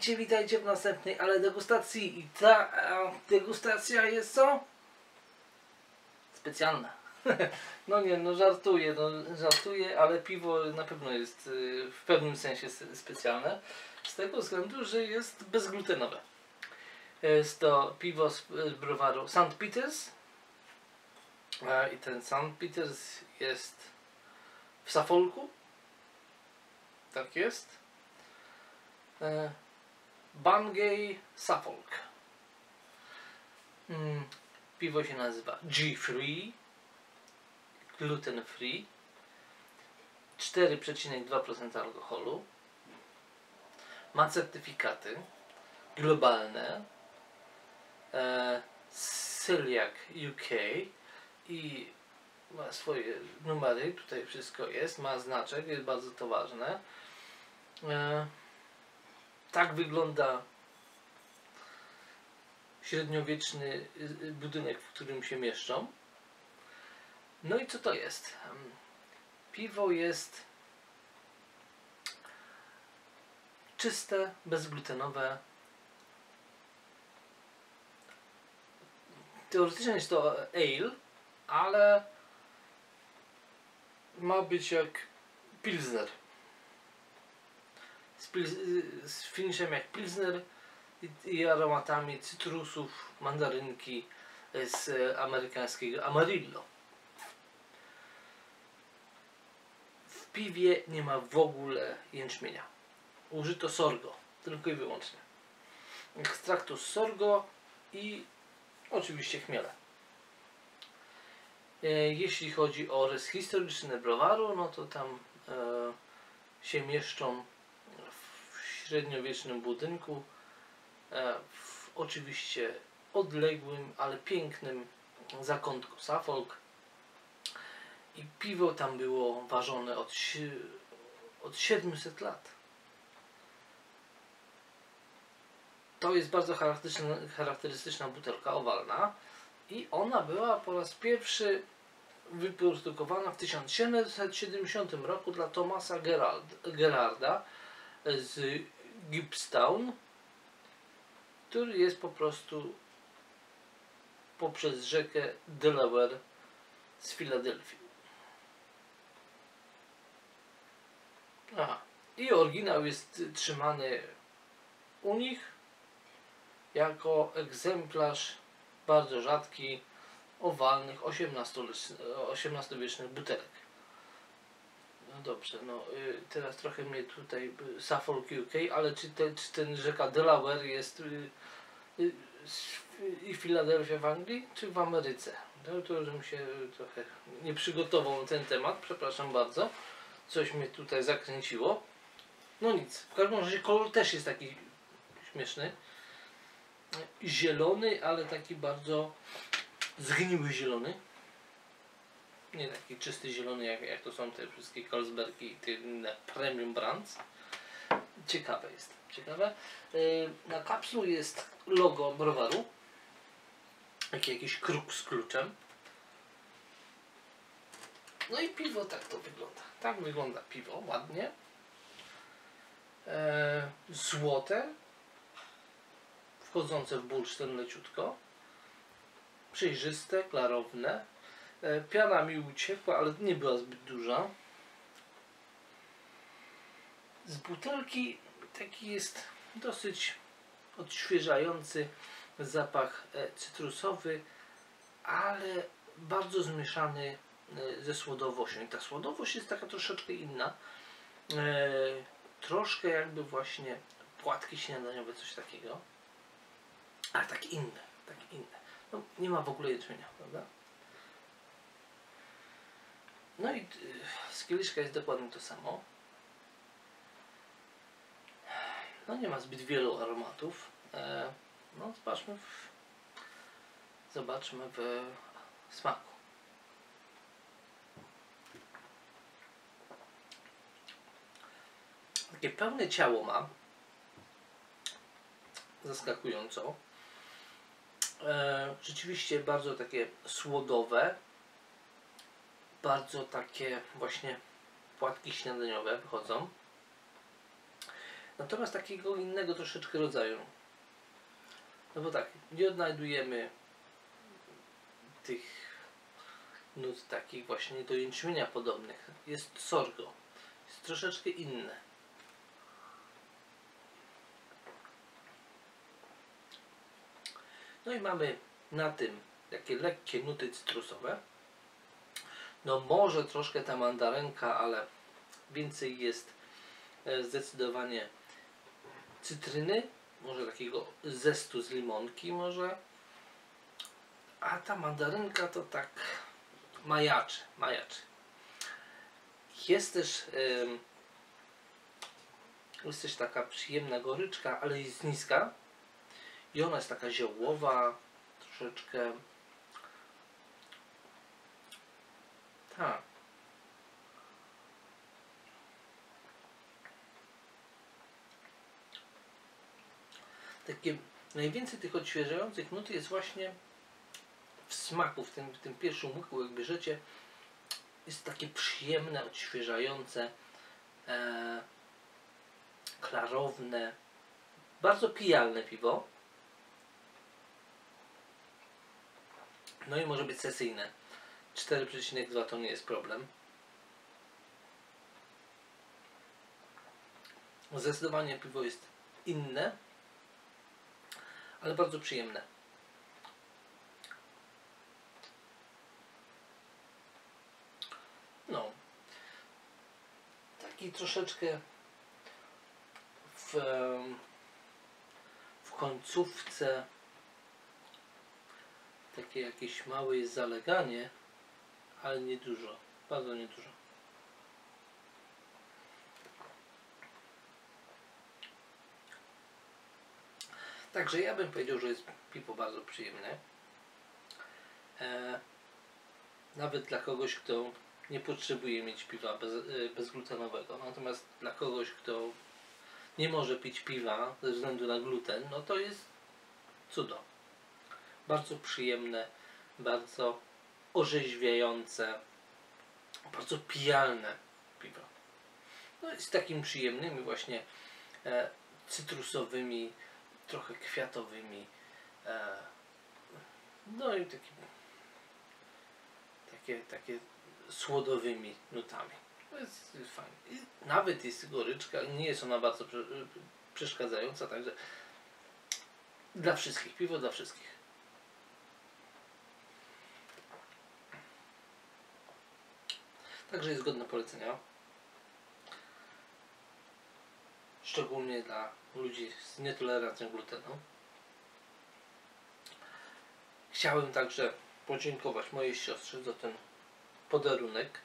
Witajcie w następnej, ale degustacji. I ta degustacja jest co? Specjalna. No nie, no żartuję, ale piwo na pewno jest w pewnym sensie specjalne. Z tego względu, że jest bezglutenowe. Jest to piwo z browaru St. Peter's. I ten St. Peter's jest w Suffolku. Tak jest. Bungay, Suffolk. Piwo się nazywa G-Free, gluten free, 4,2% alkoholu. Ma certyfikaty globalne Celiac UK i ma swoje numery, tutaj wszystko jest, ma znaczek, jest bardzo to ważne. Tak wygląda średniowieczny budynek, w którym się mieszczą. No i co to jest? Piwo jest czyste, bezglutenowe. Teoretycznie jest to ale, ale ma być jak pilsner. Z finiszem jak pilsner i aromatami cytrusów, mandarynki z amerykańskiego Amarillo. W piwie nie ma w ogóle jęczmienia. Użyto sorgo, tylko i wyłącznie. Ekstraktu z sorgo i oczywiście chmiele. Jeśli chodzi o rys historyczny browaru, no to tam się mieszczą w średniowiecznym budynku, w oczywiście odległym, ale pięknym zakątku Suffolk, i piwo tam było ważone od 700 lat. To jest bardzo charakterystyczna butelka owalna i ona była po raz pierwszy wyprodukowana w 1770 roku dla Thomasa Gerarda z Gibbstown, który jest po prostu poprzez rzekę Delaware z Filadelfii. Aha. I oryginał jest trzymany u nich jako egzemplarz bardzo rzadki owalnych 18-wiecznych butelek. No dobrze, no teraz trochę mnie tutaj Suffolk UK, ale czy ten rzeka Delaware jest i Filadelfia w Anglii, czy w Ameryce? No to żebym się trochę nie przygotował na ten temat, przepraszam bardzo. Coś mnie tutaj zakręciło. No nic, w każdym razie kolor też jest taki śmieszny. Zielony, ale taki bardzo zgniły zielony. Nie taki czysty zielony, jak to są te wszystkie Kolsbergi i te inne premium brands. Ciekawe jest. Ciekawe. Na kapslu jest logo browaru. Jakiś kruk z kluczem. No i piwo tak to wygląda. Tak wygląda piwo, ładnie. Złote. Wchodzące w bursztyn leciutko. Przejrzyste, klarowne. Piana mi uciekła, ale nie była zbyt duża. Z butelki taki jest dosyć odświeżający zapach cytrusowy, ale bardzo zmieszany ze słodowością. I ta słodowość jest taka troszeczkę inna. Troszkę jakby właśnie płatki śniadaniowe, coś takiego. Ale takie inne, takie inne. No, nie ma w ogóle jęczmienia, prawda? No i z kieliszka jest dokładnie to samo. No nie ma zbyt wielu aromatów. No zobaczmy w smaku. Takie pełne ciało ma. Zaskakująco. Rzeczywiście bardzo takie słodowe. Bardzo takie właśnie płatki śniadaniowe wychodzą. Natomiast takiego innego troszeczkę rodzaju. No bo tak, nie odnajdujemy tych nut takich właśnie do jęczmienia podobnych. Jest sorgo. Jest troszeczkę inne. No i mamy na tym takie lekkie nuty cytrusowe. No może troszkę ta mandarynka, ale więcej jest zdecydowanie cytryny. Może takiego zestu z limonki może. A ta mandarynka to tak majaczy. Jest też, taka przyjemna goryczka, ale jest niska. I ona jest taka ziołowa, troszeczkę. Tak. Takie najwięcej tych odświeżających nut jest właśnie w smaku, w tym pierwszym łyku, jak bierzecie, jest takie przyjemne, odświeżające, klarowne, bardzo pijalne piwo. No i może być sesyjne. 4,2 to nie jest problem. Zdecydowanie piwo jest inne, ale bardzo przyjemne. No. Taki troszeczkę w końcówce takie jakieś małe zaleganie, ale niedużo, bardzo niedużo. Także ja bym powiedział, że jest piwo bardzo przyjemne. Nawet dla kogoś, kto nie potrzebuje mieć piwa bezglutenowego. Natomiast dla kogoś, kto nie może pić piwa ze względu na gluten, no to jest cudo. Bardzo przyjemne, bardzo orzeźwiające, bardzo pijalne piwo. No i z takim przyjemnymi właśnie cytrusowymi, trochę kwiatowymi, no i takie słodowymi nutami. To jest fajne. I nawet jest goryczka, nie jest ona bardzo przeszkadzająca, także dla wszystkich, piwo dla wszystkich. Także jest godne polecenia. Szczególnie dla ludzi z nietolerancją glutenu. Chciałem także podziękować mojej siostrze za ten podarunek.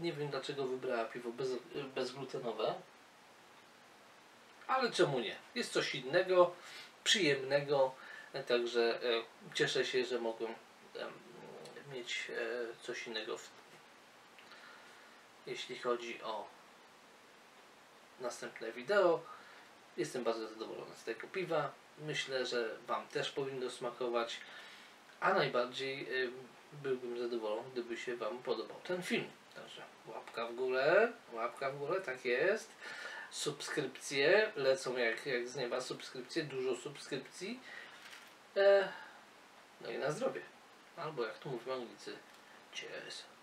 Nie wiem dlaczego wybrała piwo bezglutenowe. Ale czemu nie? Jest coś innego, przyjemnego. Także cieszę się, że mogłem mieć coś innego jeśli chodzi o następne wideo. Jestem bardzo zadowolony z tego piwa. Myślę, że Wam też powinno smakować, a najbardziej byłbym zadowolony, gdyby się Wam podobał ten film. Także łapka w górę, tak jest. Subskrypcje, lecą jak z nieba subskrypcje, dużo subskrypcji. No i na zdrowie. Albo jak to mówią Anglicy, cheers.